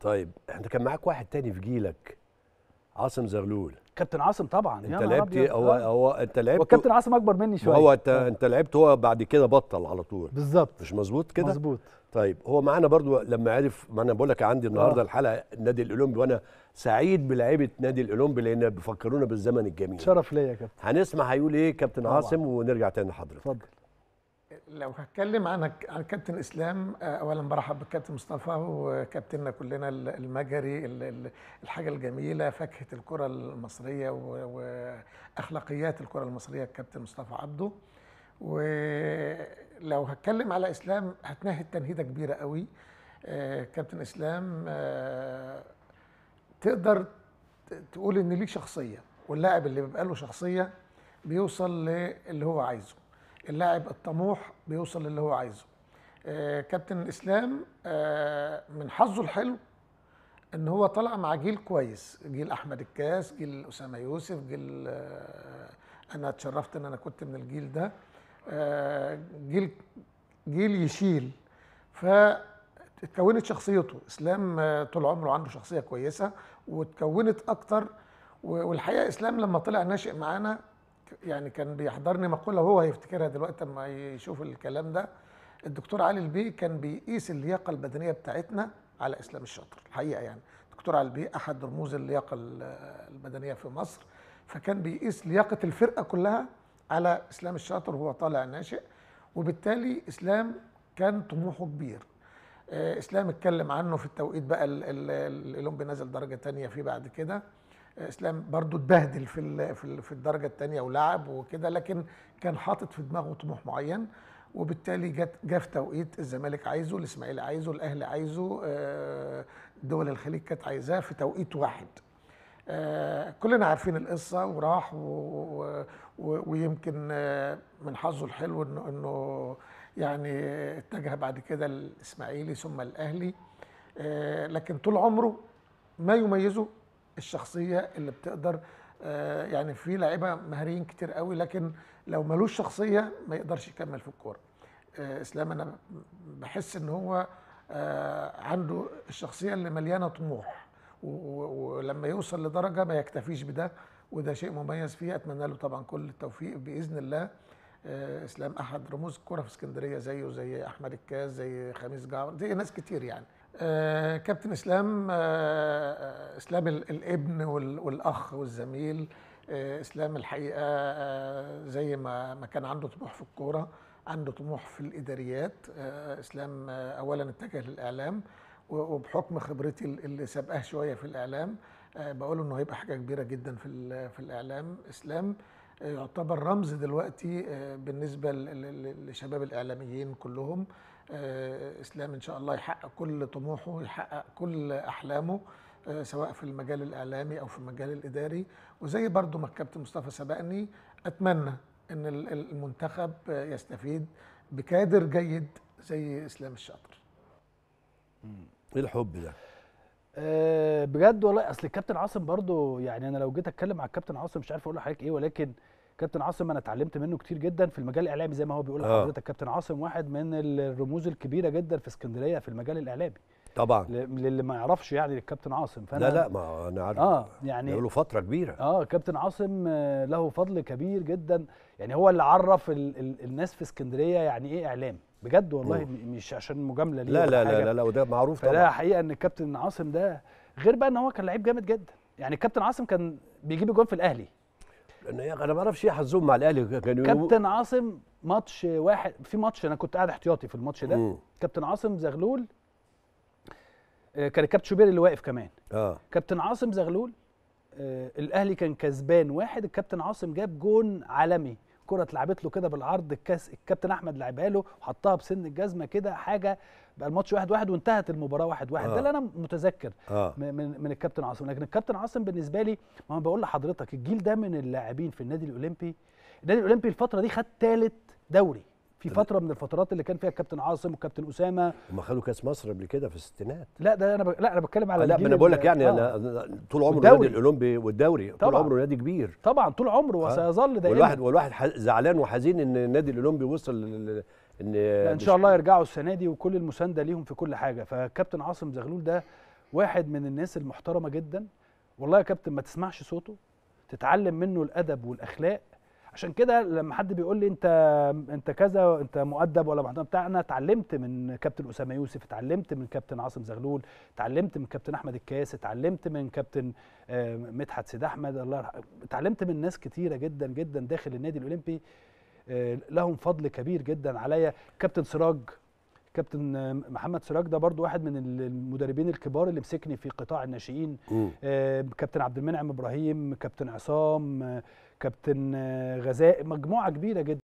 طيب انت كان معاك واحد تاني في جيلك عاصم زغلول. كابتن عاصم طبعا. انت لعبت هو انت لعبت وكابتن عاصم اكبر مني شويه. هو انت لعبت هو بعد كده بطل على طول. بالظبط. مش مظبوط كده؟ مظبوط. طيب هو معانا برضو لما عرف، ما انا بقول لك عندي النهارده الحلقه النادي الاولمبي، وانا سعيد بلاعيبه نادي الاولمبي لان بيفكرونا بالزمن الجميل. شرف ليا يا كابتن. هنسمع هيقول ايه كابتن عاصم ونرجع تاني لحضرتك. اتفضل. لو هتكلم عن كابتن اسلام، اولا برحب بالكابتن مصطفى وكابتننا كلنا المجري، الحاجه الجميله فاكهه الكره المصريه واخلاقيات الكره المصريه الكابتن مصطفى عبده. ولو هتكلم على اسلام هتنهد تنهيده كبيره قوي. كابتن اسلام تقدر تقول ان ليه شخصيه، واللاعب اللي بيبقى له شخصيه بيوصل للي هو عايزه، اللاعب الطموح بيوصل للي هو عايزه. كابتن اسلام من حظه الحلو ان هو طلع مع جيل كويس، جيل احمد الكاس، جيل اسامه يوسف، جيل انا اتشرفت ان انا كنت من الجيل ده، جيل يشيل، فتكونت شخصيته. اسلام طول عمره عنده شخصيه كويسه وتكونت اكتر. والحقيقه اسلام لما طلع ناشئ معانا يعني كان بيحضرني مقوله هو هيفتكرها دلوقتي لما يشوف الكلام ده، الدكتور علي البي كان بيقيس اللياقه البدنيه بتاعتنا على اسلام الشاطر الحقيقه. يعني الدكتور علي البي احد رموز اللياقه البدنيه في مصر، فكان بيقيس لياقه الفرقه كلها على اسلام الشاطر وهو طالع ناشئ، وبالتالي اسلام كان طموحه كبير. اسلام اتكلم عنه في التوقيت بقى الاولمبي نزل درجه ثانيه فيه بعد كده. اسلام برضو اتبهدل في الدرجه الثانيه ولعب وكده، لكن كان حاطط في دماغه طموح معين، وبالتالي جه في توقيت الزمالك عايزه، الاسماعيلي عايزه، الاهلي عايزه، دول الخليج كانت عايزاه في توقيت واحد. كلنا عارفين القصه. وراح ويمكن من حظه الحلو انه يعني اتجه بعد كده الاسماعيلي ثم الاهلي، لكن طول عمره ما يميزه الشخصيه اللي بتقدر يعني في لاعيبه مهاريين كتير قوي، لكن لو ملوش شخصيه ما يقدرش يكمل في الكوره. اسلام انا بحس ان هو عنده الشخصيه اللي مليانه طموح، ولما يوصل لدرجه ما يكتفيش بده، وده شيء مميز فيه. اتمنى له طبعا كل التوفيق باذن الله. اسلام احد رموز الكوره في اسكندريه، زيه زي احمد الكاس، زي خميس جعفر، زي ناس كتير يعني. كابتن اسلام اسلام الابن والاخ والزميل. اسلام الحقيقه زي ما كان عنده طموح في الكوره عنده طموح في الاداريات. اسلام اولا اتجه للاعلام، وبحكم خبرتي اللي سابقاه شويه في الاعلام بقول انه هيبقى حاجه كبيره جدا في الاعلام. اسلام يعتبر رمز دلوقتي بالنسبه لشباب الاعلاميين كلهم. اسلام ان شاء الله يحقق كل طموحه، يحقق كل احلامه، سواء في المجال الاعلامي او في المجال الاداري. وزي برضو ما الكابتن مصطفى سبقني، اتمنى ان المنتخب يستفيد بكادر جيد زي اسلام الشاطر. ايه الحب ده بجد والله. اصل الكابتن عاصم برضو يعني انا لو جيت اتكلم على الكابتن عاصم مش عارف اقول لحضرتك ايه، ولكن كابتن عاصم انا اتعلمت منه كتير جدا في المجال الاعلامي زي ما هو بيقول لحضرتك. كابتن عاصم واحد من الرموز الكبيره جدا في اسكندريه في المجال الاعلامي طبعا، للي ما يعرفش يعني للكابتن عاصم. فانا لا ما انا عارف يعني له فتره كبيره. كابتن عاصم له فضل كبير جدا، يعني هو اللي عرف الناس في اسكندريه يعني ايه اعلام بجد والله. مش عشان مجامله ليه، لا لا لا لا لا، وده معروف طبعا. لا حقيقه ان الكابتن عاصم ده غير بقى ان هو كان لعيب جامد جدا. يعني الكابتن عاصم كان بيجيب جوان في الاهلي، انا ما اعرفش ايه حظهم مع الاهلي. كابتن عاصم ماتش واحد، في ماتش انا كنت قاعد احتياطي في الماتش ده. كابتن عاصم زغلول كان الكابتن شوبير اللي واقف كمان. كابتن عاصم زغلول الاهلي كان كسبان واحد، الكابتن عاصم جاب جون عالمي، كره اتلعبت له كده بالعرض، الكاس الكابتن احمد لعبها له وحطها بسن الجزمه كده، حاجه بقى الماتش 1-1 وانتهت المباراه 1-1. ده اللي انا متذكر من الكابتن عاصم. لكن الكابتن عاصم بالنسبه لي، ما بقول لحضرتك الجيل ده من اللاعبين في النادي الاولمبي. النادي الاولمبي الفتره دي خد ثالث دوري في فتره من الفترات اللي كان فيها الكابتن عاصم والكابتن اسامه، وما خدوا كاس مصر قبل كده في الستينات. لا ده انا لا انا بتكلم على لا انا بقول لك يعني انا طول عمره النادي الاولمبي والدوري طول عمره نادي كبير طبعا، طول عمره وسيظل دايما. والواحد زعلان وحزين ان النادي الاولمبي وصل ان شاء الله يرجعوا السنه دي، وكل المسانده ليهم في كل حاجه. فكابتن عاصم زغلول ده واحد من الناس المحترمه جدا. والله يا كابتن ما تسمعش صوته، تتعلم منه الادب والاخلاق. عشان كده لما حد بيقول لي انت كذا، انت مؤدب ولا محترم بتاع، انا اتعلمت من كابتن اسامه يوسف، اتعلمت من كابتن عاصم زغلول، اتعلمت من كابتن احمد الكاس، اتعلمت من كابتن مدحت سيد احمد الله يرحمه، اتعلمت من ناس كتيره جدا جدا داخل النادي الاولمبي لهم فضل كبير جدا عليا. كابتن سراج، كابتن محمد سراج ده برضو واحد من المدربين الكبار اللي مسكني في قطاع الناشئين. كابتن عبد المنعم إبراهيم، كابتن عصام، كابتن غزاء، مجموعة كبيرة جدا.